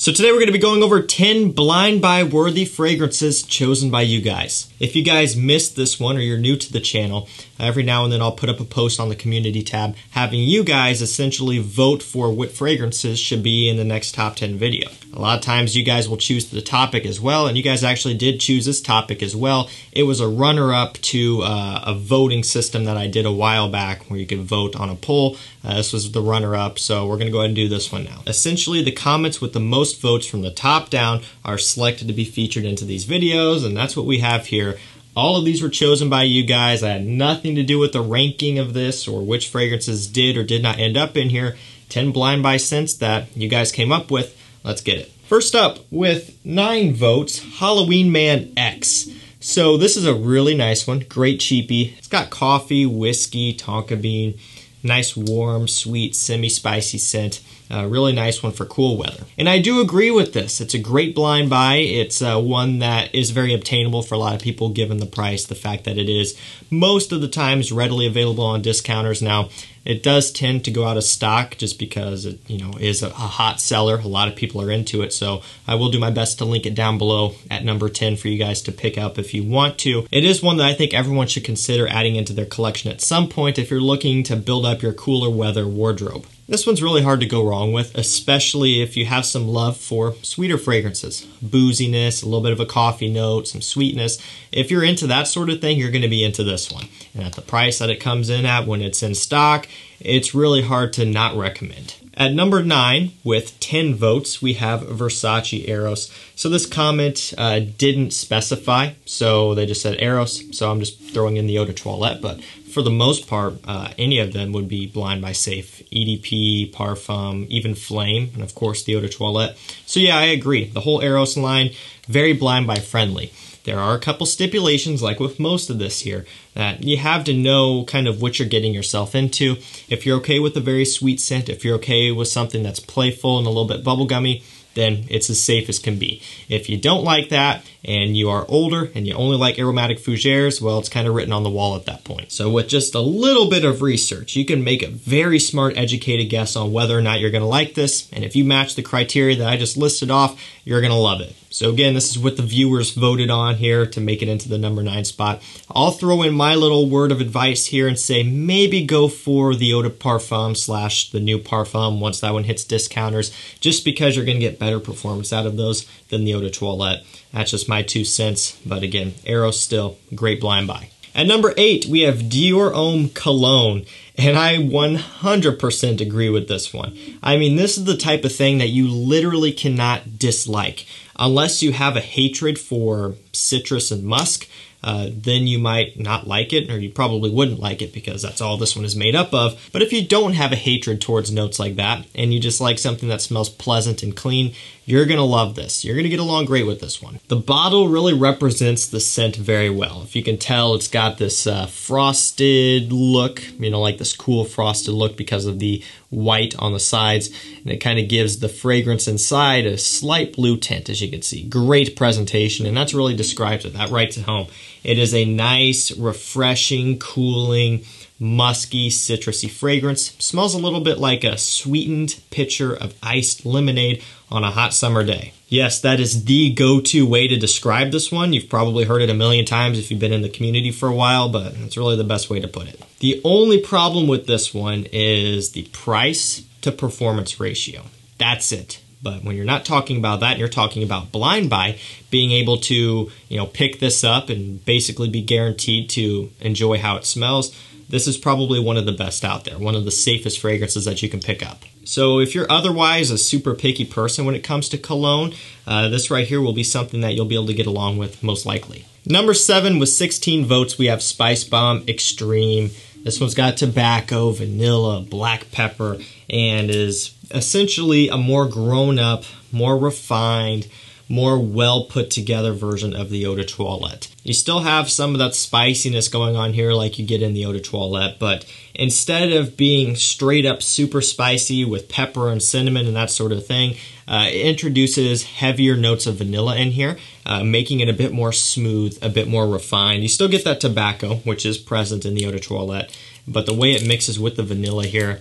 So today we're going to be going over 10 blind buy worthy fragrances chosen by you guys. If you guys missed this one or you're new to the channel, every now and then I'll put up a post on the community tab having you guys essentially vote for what fragrances should be in the next top 10 video. A lot of times you guys will choose the topic as well, and you guys actually did choose this topic as well. It was a runner-up to a voting system that I did a while back where you could vote on a poll. This was the runner-up, so we're going to go ahead and do this one now. Essentially, the comments with the most votes from the top down are selected to be featured into these videos, and that's what we have here. All of these were chosen by you guys. I had nothing to do with the ranking of this or which fragrances did or did not end up in here. 10 blind buy scents that you guys came up with. Let's get it. First up with 9 votes, Halloween Man X. So this is a really nice one, great cheapie. It's got coffee, whiskey, tonka bean, nice warm, sweet, semi-spicy scent. Really nice one for cool weather. And I do agree with this. It's a great blind buy. It's one that is very obtainable for a lot of people given the price, the fact that it is most of the times readily available on discounters. Now, it does tend to go out of stock just because it, is a hot seller. A lot of people are into it. So I will do my best to link it down below at number 10 for you guys to pick up if you want to. It is one that I think everyone should consider adding into their collection at some point if you're looking to build up your cooler weather wardrobe. This one's really hard to go wrong with, especially if you have some love for sweeter fragrances, booziness, a little bit of a coffee note, some sweetness. If you're into that sort of thing, you're going to be into this one. And at the price that it comes in at when it's in stock, it's really hard to not recommend. At number 9, with 10 votes, we have Versace Eros. So this comment didn't specify, so they just said Eros, so I'm just throwing in the eau de toilette, but for the most part, any of them would be blind buy safe. EDP, Parfum, even Flame, and of course the eau de toilette. So yeah, I agree. The whole Eros line, very blind buy friendly. There are a couple stipulations, like with most of this here, that you have to know kind of what you're getting yourself into. If you're okay with a very sweet scent, if you're okay with something that's playful and a little bit bubblegummy, then it's as safe as can be. If you don't like that and you are older and you only like aromatic fougères, well, it's kind of written on the wall at that point. So with just a little bit of research, you can make a very smart, educated guess on whether or not you're going to like this. And if you match the criteria that I just listed off, you're going to love it. So again, this is what the viewers voted on here to make it into the number 9 spot. I'll throw in my little word of advice here and say maybe go for the Eau de Parfum / the new Parfum once that one hits discounters, just because you're going to get better performance out of those than the Eau de Toilette. That's just my 2 cents. But again, Eros still great blind buy. At number 8, we have Dior Homme Cologne, and I 100% agree with this one. I mean, this is the type of thing that you literally cannot dislike. Unless you have a hatred for citrus and musk, then you might not like it, or you probably wouldn't like it because that's all this one is made up of. But if you don't have a hatred towards notes like that, and you just like something that smells pleasant and clean, you're going to love this. You're going to get along great with this one. The bottle really represents the scent very well. If you can tell, it's got this frosted look, like this cool frosted look because of the white on the sides. And it kind of gives the fragrance inside a slight blue tint, as you can see. Great presentation, and that's really describes it. That writes it home. It is a nice, refreshing, cooling, musky, citrusy fragrance. Smells a little bit like a sweetened pitcher of iced lemonade on a hot summer day. Yes, that is the go-to way to describe this one. You've probably heard it a million times if you've been in the community for a while, but it's really the best way to put it. The only problem with this one is the price to performance ratio. That's it. But when you're not talking about that, you're talking about blind buy, being able to, pick this up and basically be guaranteed to enjoy how it smells. This is probably one of the best out there, one of the safest fragrances that you can pick up. So if you're otherwise a super picky person when it comes to cologne, this right here will be something that you'll be able to get along with most likely. Number 7 with 16 votes, we have Spice Bomb Extreme. This one's got tobacco, vanilla, black pepper, and is essentially a more grown-up, more refined, more well-put-together version of the Eau de Toilette. You still have some of that spiciness going on here like you get in the Eau de Toilette, but instead of being straight-up super spicy with pepper and cinnamon and that sort of thing, it introduces heavier notes of vanilla in here, making it a bit more smooth, a bit more refined. You still get that tobacco, which is present in the Eau de Toilette, but the way it mixes with the vanilla here,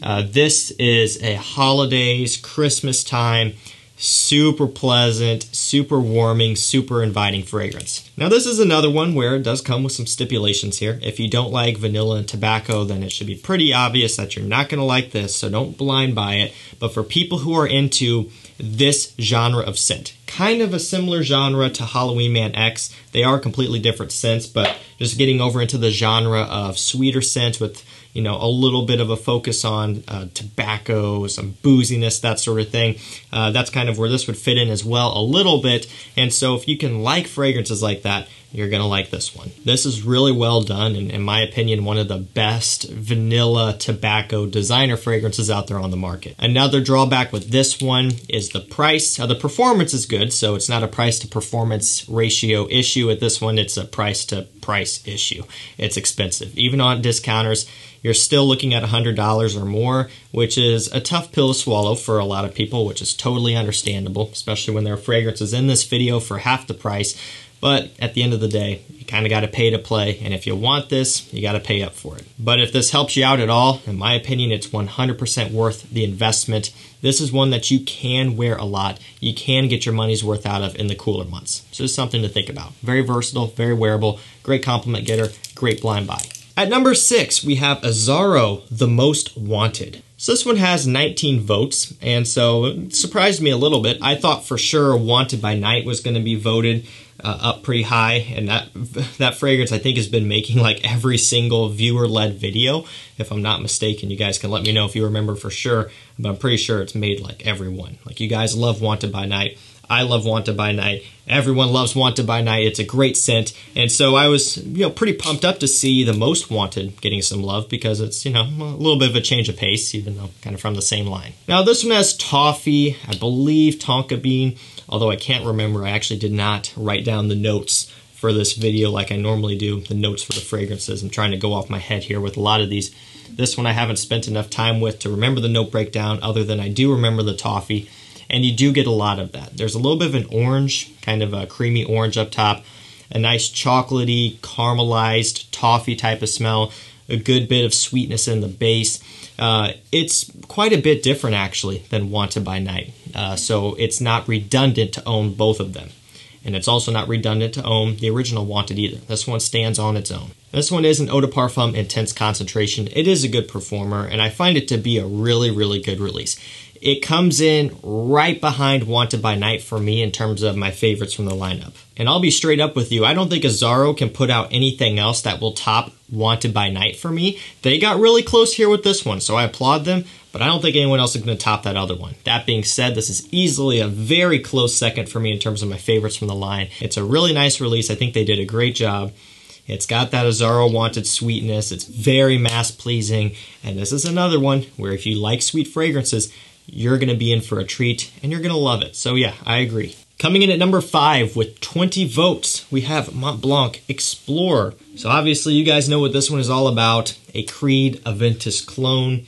this is a holidays, Christmas time, super pleasant, super warming, super inviting fragrance. Now this is another one where it does come with some stipulations here. If you don't like vanilla and tobacco, then it should be pretty obvious that you're not gonna like this, so don't blind buy it. But for people who are into this genre of scent, kind of a similar genre to Halloween Man X, they are completely different scents, but just getting over into the genre of sweeter scents with, you know, a little bit of a focus on tobacco, some booziness, that sort of thing. That's kind of where this would fit in as well a little bit. And so if you can like fragrances like that, you're gonna like this one. This is really well done, and in my opinion, one of the best vanilla tobacco designer fragrances out there on the market. Another drawback with this one is the price. Now, the performance is good, so it's not a price to performance ratio issue with this one, it's a price to price issue. It's expensive. Even on discounters, you're still looking at $100 or more, which is a tough pill to swallow for a lot of people, which is totally understandable, especially when there are fragrances in this video for half the price. But at the end of the day, you kind of got to pay to play. And if you want this, you got to pay up for it. But if this helps you out at all, in my opinion, it's 100% worth the investment. This is one that you can wear a lot. You can get your money's worth out of in the cooler months. So it's something to think about. Very versatile, very wearable, great compliment getter, great blind buy. At number 6, we have Azzaro The Most Wanted. So this one has 19 votes, and so it surprised me a little bit. I thought for sure Wanted by Night was gonna be voted up pretty high, and that fragrance I think has been making like every single viewer-led video, if I'm not mistaken. You guys can let me know if you remember for sure, but I'm pretty sure it's made like every one. Like, you guys love Wanted by Night. I love Wanted by Night. Everyone loves Wanted by Night. It's a great scent. And so I was, you know, pretty pumped up to see The Most Wanted getting some love because it's, you know, a little bit of a change of pace, even though kind of from the same line. Now this one has toffee, I believe tonka bean, although I can't remember. I actually did not write down the notes for this video like I normally do, the notes for the fragrances. I'm trying to go off my head here with a lot of these. This one I haven't spent enough time with to remember the note breakdown, other than I do remember the toffee. And you do get a lot of that. There's a little bit of an orange, kind of a creamy orange up top, a nice chocolatey, caramelized, toffee type of smell, a good bit of sweetness in the base. It's quite a bit different actually than Wanted by Night. So it's not redundant to own both of them. And it's also not redundant to own the original Wanted either. This one stands on its own. This one is an Eau de Parfum Intense Concentration. It is a good performer, and I find it to be a really, really good release. It comes in right behind Wanted by Night for me in terms of my favorites from the lineup. And I'll be straight up with you, I don't think Azzaro can put out anything else that will top Wanted by Night for me. They got really close here with this one, so I applaud them, but I don't think anyone else is gonna top that other one. That being said, this is easily a very close second for me in terms of my favorites from the line. It's a really nice release. I think they did a great job. It's got that Azzaro Wanted sweetness. It's very mass-pleasing. And this is another one where if you like sweet fragrances, you're gonna be in for a treat and you're gonna love it. So yeah, I agree. Coming in at number 5 with 20 votes, we have Mont Blanc Explorer. So obviously you guys know what this one is all about, a Creed Aventus clone.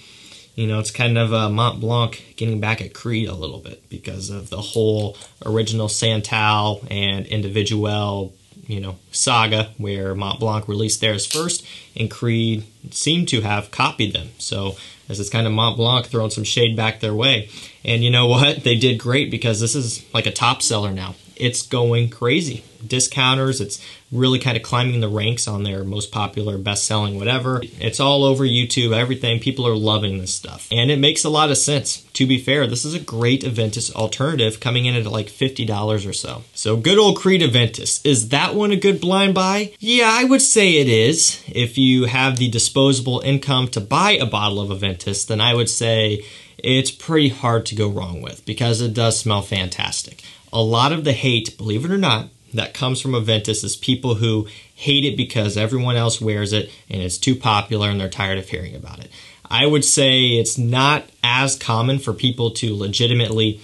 You know, it's kind of Mont Blanc getting back at Creed a little bit because of the whole original Santal and Individuel, you know, saga where Mont Blanc released theirs first and Creed seemed to have copied them. So this is kind of Mont Blanc throwing some shade back their way. And you know what? They did great because this is like a top seller now. It's going crazy. Discounters, it's really kind of climbing the ranks on their most popular, best-selling, whatever. It's all over YouTube, everything. People are loving this stuff. And it makes a lot of sense. To be fair, this is a great Aventus alternative coming in at like $50 or so. So good old Creed Aventus. Is that one a good blind buy? Yeah, I would say it is. If you have the disposable income to buy a bottle of Aventus, then I would say it's pretty hard to go wrong with because it does smell fantastic. A lot of the hate, believe it or not, that comes from Aventus is people who hate it because everyone else wears it and it's too popular and they're tired of hearing about it. I would say it's not as common for people to legitimately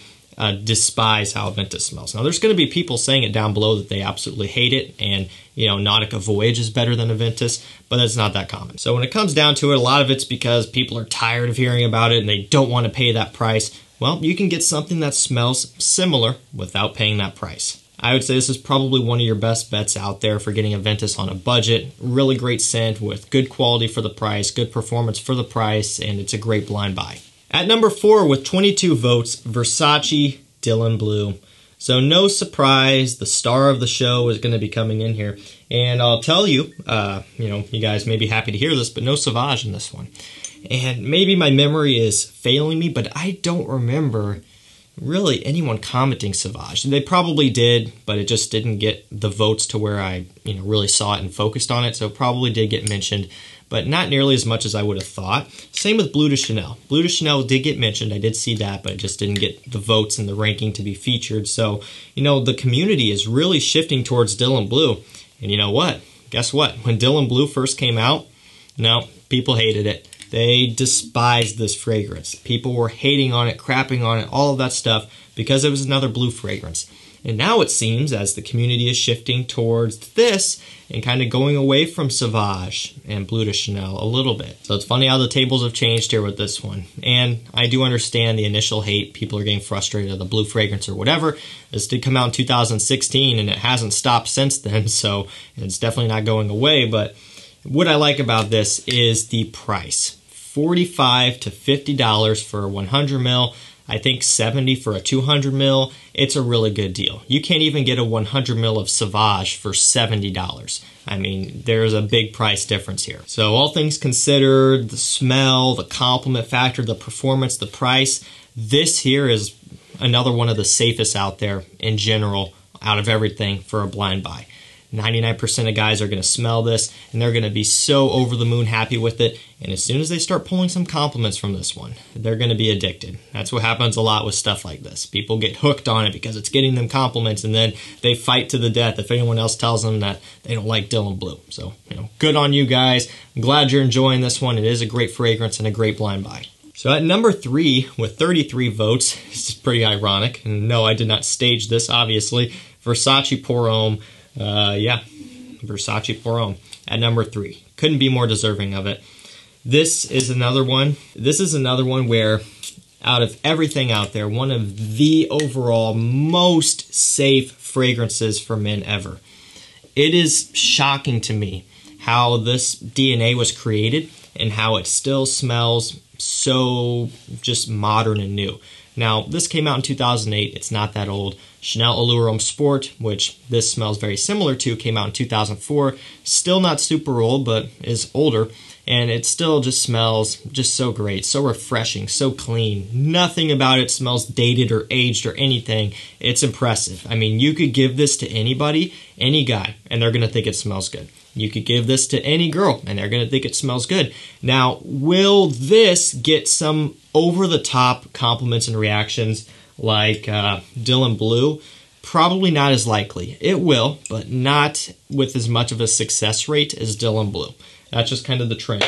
despise how Aventus smells. Now there's gonna be people saying it down below that they absolutely hate it and, you know, Nautica Voyage is better than Aventus, but it's not that common. So when it comes down to it, a lot of it's because people are tired of hearing about it and they don't wanna pay that price. Well, you can get something that smells similar without paying that price. I would say this is probably one of your best bets out there for getting Aventus on a budget. Really great scent with good quality for the price, good performance for the price, and it's a great blind buy. At number 4 with 22 votes, Versace Dylan Blue. So no surprise, the star of the show is going to be coming in here. And I'll tell you, you guys may be happy to hear this, but no Sauvage in this one. And maybe my memory is failing me, but I don't remember really anyone commenting Sauvage. They probably did, but it just didn't get the votes to where I really saw it and focused on it. So it probably did get mentioned, but not nearly as much as I would have thought. Same with Blue de Chanel. Blue de Chanel did get mentioned. I did see that, but it just didn't get the votes and the ranking to be featured. So, the community is really shifting towards Dylan Blue. And you know what? Guess what? When Dylan Blue first came out, no, people hated it. They despised this fragrance. People were hating on it, crapping on it, all of that stuff, because it was another blue fragrance. And now it seems, as the community is shifting towards this and kind of going away from Sauvage and Bleu de Chanel a little bit. So it's funny how the tables have changed here with this one. And I do understand the initial hate. People are getting frustrated at the blue fragrance or whatever. This did come out in 2016 and it hasn't stopped since then. So it's definitely not going away. But what I like about this is the price. $45 to $50 for a 100 mil. I think $70 for a 200 mil. It's a really good deal. You can't even get a 100 mil of Sauvage for $70. I mean, there's a big price difference here. So all things considered, the smell, the compliment factor, the performance, the price, this here is another one of the safest out there in general, out of everything for a blind buy. 99% of guys are gonna smell this and they're gonna be so over the moon happy with it. And as soon as they start pulling some compliments from this one, they're gonna be addicted. That's what happens a lot with stuff like this. People get hooked on it because it's getting them compliments, and then they fight to the death if anyone else tells them that they don't like Dylan Blue. So, good on you guys. I'm glad you're enjoying this one. It is a great fragrance and a great blind buy. So at number 3 with 33 votes, this is pretty ironic. And no, I did not stage this, obviously. Versace Pour Homme. Versace Pour Homme at number 3. Couldn't be more deserving of it. This is another one. This is another one where, out of everything out there, one of the overall most safe fragrances for men ever. It is shocking to me how this DNA was created and how it still smells so just modern and new. Now, this came out in 2008. It's not that old. Chanel Allure Homme Sport, which this smells very similar to, came out in 2004. Still not super old, but is older. And it still just smells just so great, so refreshing, so clean. Nothing about it smells dated or aged or anything. It's impressive. I mean, you could give this to anybody, any guy, and they're going to think it smells good. You could give this to any girl, and they're going to think it smells good. Now, will this get some over-the-top compliments and reactions like Dylan Blue? Probably not as likely. It will, but not with as much of a success rate as Dylan Blue. That's just kind of the trend.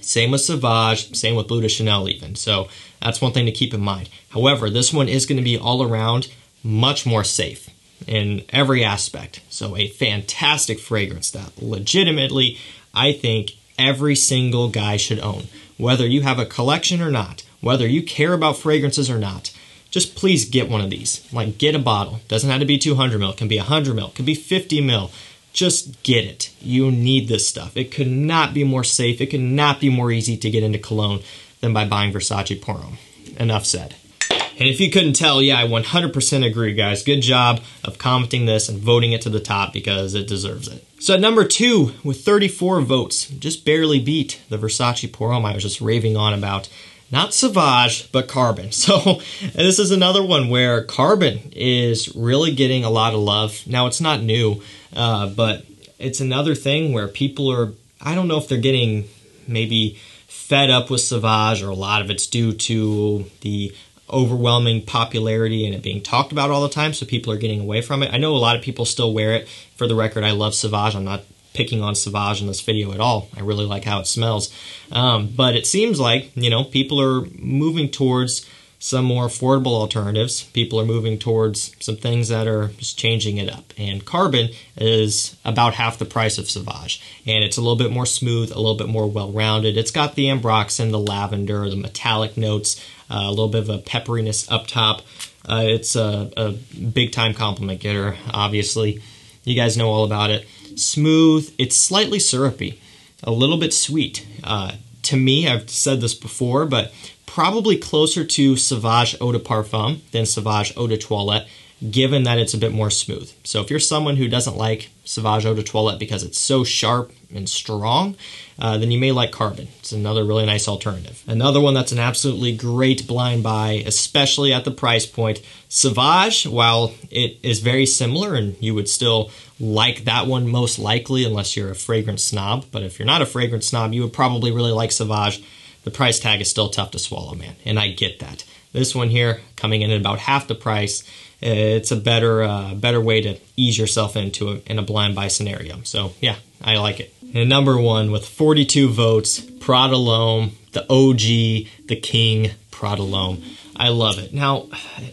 Same with Sauvage, same with Bleu de Chanel even. So that's one thing to keep in mind. However, this one is going to be all around much more safe in every aspect. So a fantastic fragrance that legitimately I think every single guy should own. Whether you have a collection or not, whether you care about fragrances or not, just please get one of these. Like, get a bottle. Doesn't have to be 200 mil. It can be 100 mil. It can be 50 mil. Just get it. You need this stuff. It could not be more safe. It could not be more easy to get into cologne than by buying Versace Pour Homme. Enough said. And if you couldn't tell, yeah, I 100% agree, guys. Good job of commenting this and voting it to the top because it deserves it. So at number 2 with 34 votes, just barely beat the Versace Pour Homme I was just raving on about. Not Sauvage, but Carbon. So this is another one where Carbon is really getting a lot of love. Now, it's not new, but it's another thing where people are, I don't know if they're getting maybe fed up with Sauvage, or a lot of it's due to the overwhelming popularity and it being talked about all the time, so people are getting away from it. I know a lot of people still wear it. For the record, I love Sauvage. I'm not picking on Sauvage in this video at all. I really like how it smells. But it seems like, people are moving towards some more affordable alternatives. People are moving towards some things that are just changing it up. And Carbon is about half the price of Sauvage. And it's a little bit more smooth, a little bit more well-rounded. It's got the ambroxan, the lavender, the metallic notes, a little bit of a pepperiness up top. It's a big-time compliment getter, obviously. You guys know all about it. Smooth, it's slightly syrupy, a little bit sweet. To me, I've said this before, but probably closer to Sauvage Eau de Parfum than Sauvage Eau de Toilette, given that it's a bit more smooth. So if you're someone who doesn't like Sauvage Eau de Toilette because it's so sharp and strong, then you may like Carbon. It's another really nice alternative. Another one that's an absolutely great blind buy, especially at the price point. Sauvage, while it is very similar and you would still like that one most likely unless you're a fragrance snob, but if you're not a fragrance snob, you would probably really like Sauvage. The price tag is still tough to swallow, man, and I get that. This one here, coming in at about half the price, it's a better way to ease yourself into it in a blind buy scenario. So yeah, I like it. And number one with 42 votes, Prada L'Homme, the OG, the king, Prada L'Homme. I love it. Now,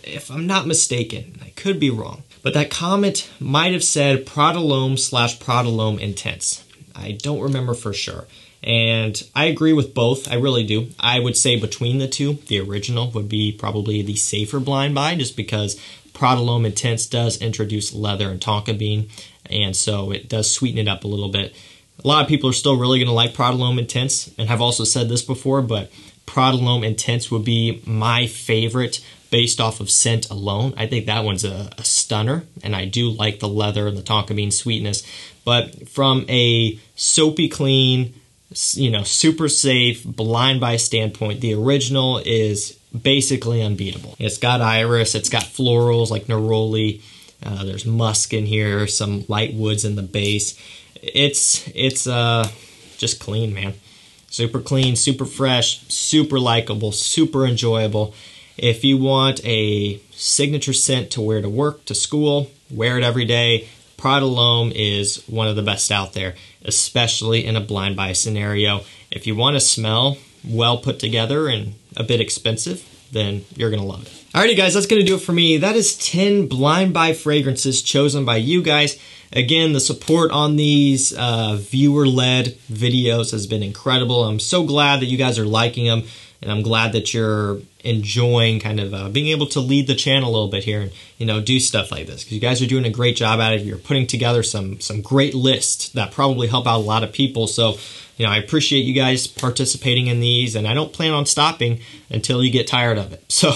if I'm not mistaken, I could be wrong, but that comment might have said Prada L'Homme / Prada L'Homme Intense. I don't remember for sure. And I agree with both, I really do. I would say between the two, the original would be probably the safer blind buy just because Prada L'Homme Intense does introduce leather and tonka bean, and so it does sweeten it up a little bit. A lot of people are still really gonna like Prada L'Homme Intense, and have also said this before, but Prada L'Homme Intense would be my favorite based off of scent alone. I think that one's a stunner, and I do like the leather and the tonka bean sweetness, but from a soapy clean, you know, super safe blind buy standpoint, the original is basically unbeatable. It's got iris, it's got florals like neroli, there's musk in here, some light woods in the base. It's just clean, man. Super clean, super fresh, super likable, super enjoyable. If you want a signature scent to wear to work, to school, wear it every day, Prada L'Homme is one of the best out there, especially in a blind buy scenario. If you want to smell well put together and a bit expensive, then you're gonna love it. Alrighty guys, that's gonna do it for me. That is 10 blind buy fragrances chosen by you guys. Again, the support on these viewer-led videos has been incredible. I'm so glad that you guys are liking them, and I'm glad that you're enjoying kind of being able to lead the channel a little bit here and, you know, do stuff like this, because you guys are doing a great job at it. You're putting together some great lists that probably help out a lot of people. So, you know, I appreciate you guys participating in these, and I don't plan on stopping until you get tired of it. So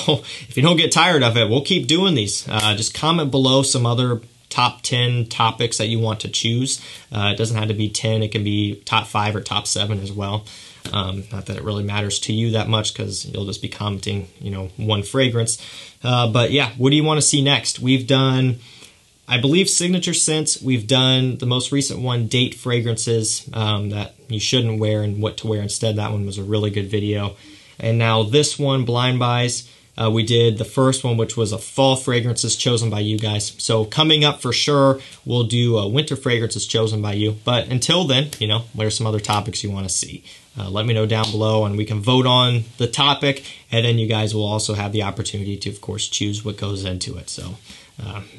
if you don't get tired of it, we'll keep doing these. Just comment below some other top 10 topics that you want to choose. It doesn't have to be 10. It can be top 5 or top 7 as well. Not that it really matters to you that much, because you'll just be commenting, you know, one fragrance. But yeah, what do you want to see next? We've done, I believe, signature scents. We've done the most recent one, date fragrances that you shouldn't wear and what to wear instead. That one was a really good video. And now this one, blind buys. We did the first one, which was a fall fragrances chosen by you guys. So coming up for sure, we'll do winter fragrances chosen by you. But until then, you know, what are some other topics you want to see? Let me know down below, and we can vote on the topic, and then you guys will also have the opportunity to, of course, choose what goes into it. So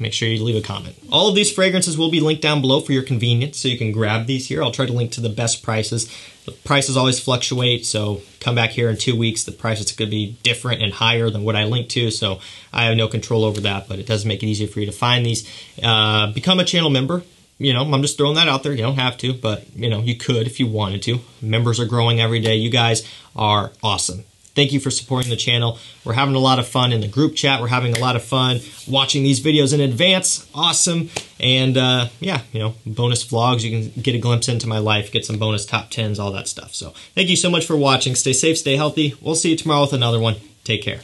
make sure you leave a comment. All of these fragrances will be linked down below for your convenience, so you can grab these here. I'll try to link to the best prices. The prices always fluctuate, so come back here in 2 weeks. The prices could be different and higher than what I linked to, so I have no control over that, but it does make it easier for you to find these. Become a channel member. You know, I'm just throwing that out there. You don't have to, but, you know, you could if you wanted to. Members are growing every day. You guys are awesome. Thank you for supporting the channel. We're having a lot of fun in the group chat. We're having a lot of fun watching these videos in advance. Awesome. And yeah, you know, bonus vlogs. You can get a glimpse into my life, get some bonus top 10s, all that stuff. So thank you so much for watching. Stay safe, stay healthy. We'll see you tomorrow with another one. Take care.